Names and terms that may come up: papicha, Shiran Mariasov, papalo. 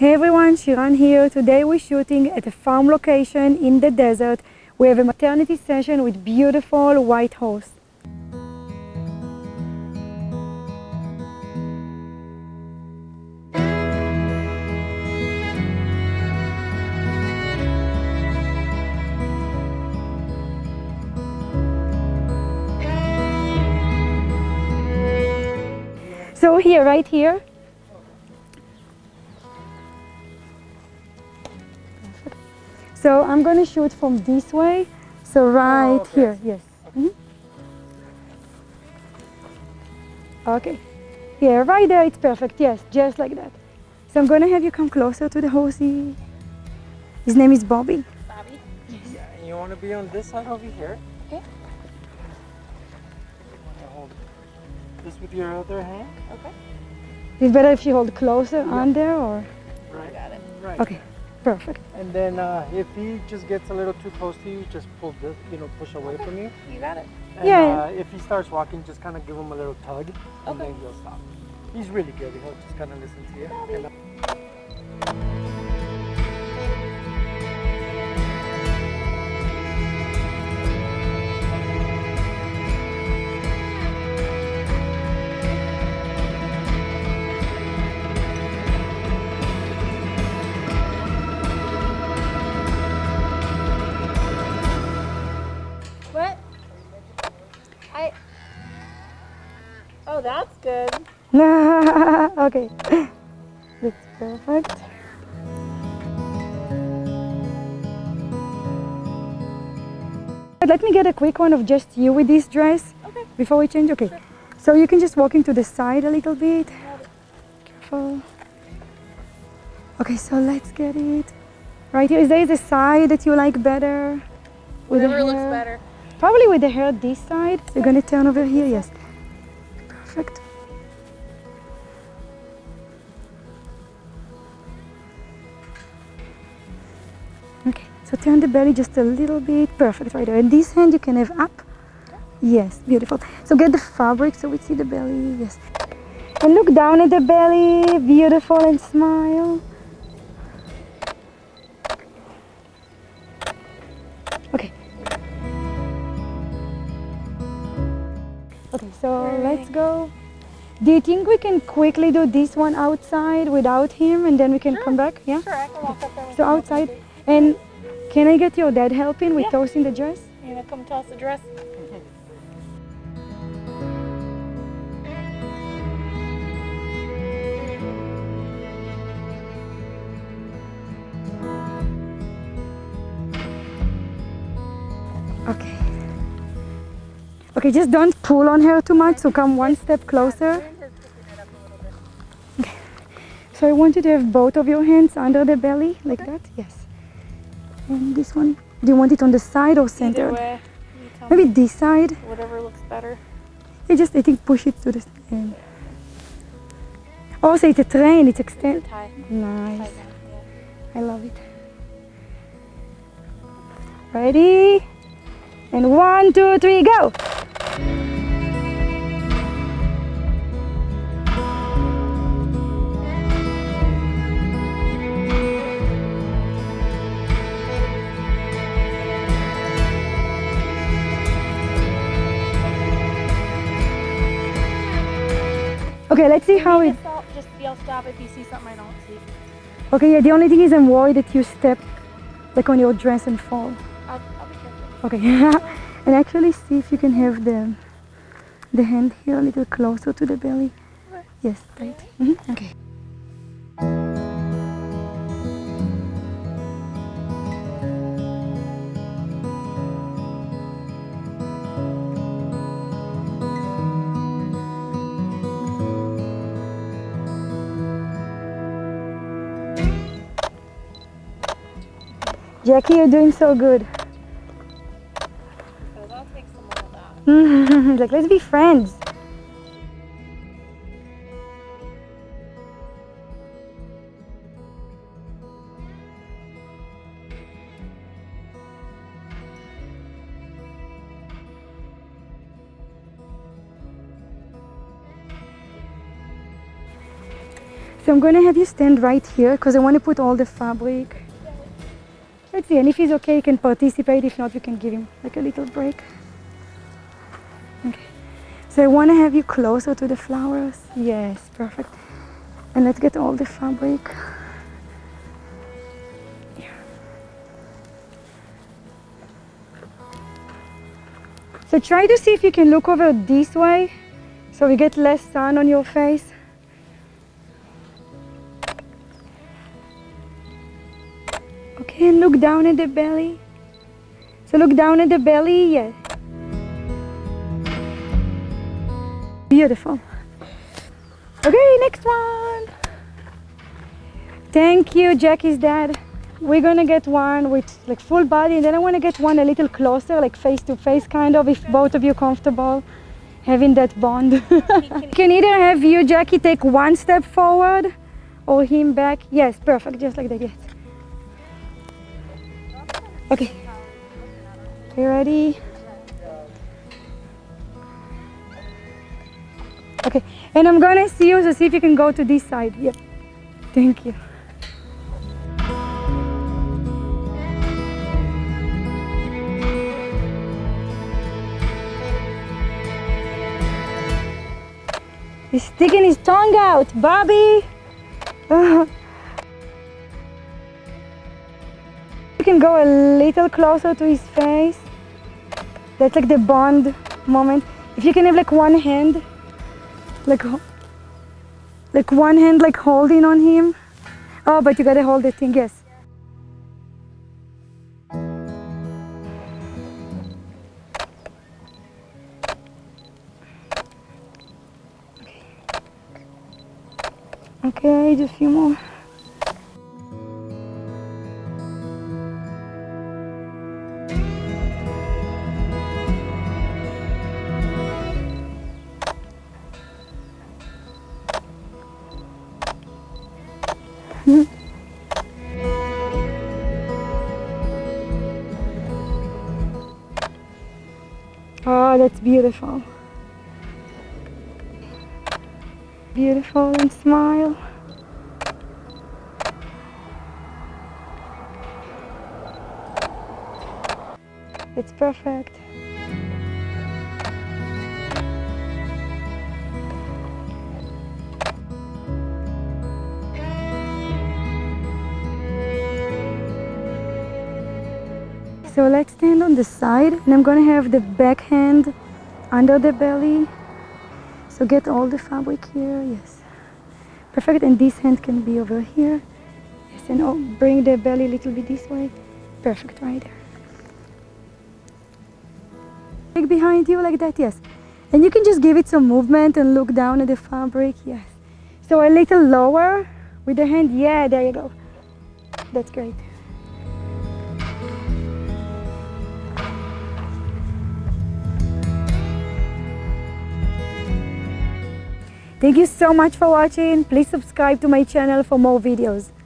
Hey everyone, Shiran here. Today we're shooting at a farm location in the desert. We have a maternity session with beautiful white horse. So here, right here. So I'm going to shoot from this way, so right here, yes. Okay. Okay, yeah, right there it's perfect, yes, just like that. So I'm going to have you come closer to the horsey. His name is Bobby. Bobby? Yes. Yeah, you want to be on this side over here? Okay. You want to hold this with your other hand? Okay. It's better if you hold closer under or? Right. Got it. Right. Okay. Perfect. And then if he just gets a little too close to you, just pull this, you know, push away from you. You got it. And, yeah. If he starts walking, just kind of give him a little tug, and then he'll stop. He's really good. He'll just kind of listen to you. Oh, that's good. Okay, that's perfect. But let me get a quick one of just you with this dress before we change. Okay, sure. So you can just walk into the side a little bit. Careful. Okay, so let's get it right here. Is there a side that you like better? Whatever looks better. Probably with the hair this side. So you're going to turn over here. Yes. Perfect. Okay, so turn the belly just a little bit. Perfect, right there. And this hand you can have up. Yes, beautiful. So get the fabric so we see the belly. Yes. And look down at the belly. Beautiful, and smile. Okay. Okay, so let's go. Do you think we can quickly do this one outside without him and then we can come back? Yeah? Sure, I can walk up there. So outside. And can I get your dad helping with tossing the dress? You gonna come toss the dress? Okay. Okay, just don't pull on her too much, so come one step closer. Okay. So I want you to have both of your hands under the belly, like that, yes. And this one, do you want it on the side or centered? Either way, you tell me. Maybe this side. Whatever looks better. You just, I think, push it to the side. Also, it's a train, it's extended. Nice. It's a tie down, yeah. I love it. Ready? And 1, 2, 3, go! Okay, let's see how it... Just yell stop if you see something I don't see. Okay, yeah, the only thing is I'm worried that you step like on your dress and fall. I'll be careful. Okay, and actually see if you can have the hand here a little closer to the belly. Right. Yes, right. Mm-hmm. Okay. Jackie, you're doing so good. Because I'll take some more of that. Like, let's be friends. So So I'm going to have you stand right here because I want to put all the fabric. Let's see, and if he's okay, he can participate. If not, we can give him like a little break. Okay. So I want to have you closer to the flowers. Yes, perfect. And let's get all the fabric. Yeah. So try to see if you can look over this way so we get less sun on your face. Okay, and look down at the belly. So look down at the belly, yes. Beautiful. Okay, next one. Thank you, Jackie's dad. We're gonna get one with like full body, and then I want to get one a little closer, like face to face kind of, if both of you are comfortable having that bond. You can either have you, Jackie, take one step forward or him back. Yes, perfect, just like that, yes. Okay, you ready? Okay, and I'm gonna see you, so see if you can go to this side. Yep, thank you. He's sticking his tongue out, Bobby. You can go a little closer to his face. That's like the bond moment. If you can have like one hand, like one hand like holding on him. Oh, but you gotta hold the thing, yes. Okay, just a few more. Oh, that's beautiful. Beautiful, and smile. It's perfect. So let's stand on the side, and I'm gonna have the back hand under the belly. So get all the fabric here, yes. Perfect, and this hand can be over here. Yes, and oh, bring the belly a little bit this way. Perfect, right there. Like behind you, like that, yes. And you can just give it some movement and look down at the fabric, yes. So a little lower with the hand, yeah, there you go. That's great. Thank you so much for watching. Please subscribe to my channel for more videos.